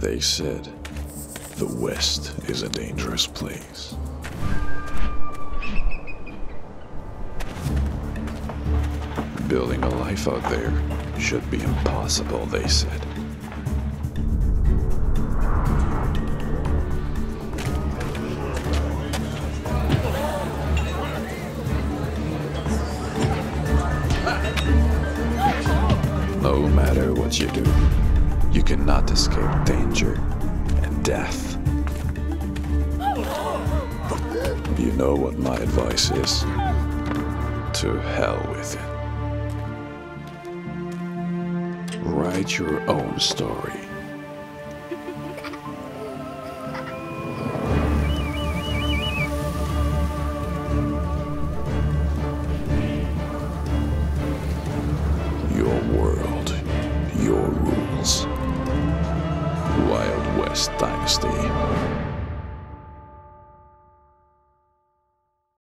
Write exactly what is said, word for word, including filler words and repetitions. They said, the West is a dangerous place. Building a life out there should be impossible, they said. No matter what you do, you cannot escape danger and death. You know what my advice is? To hell with it. Write your own story. Your world, your rules. Wild West Dynasty.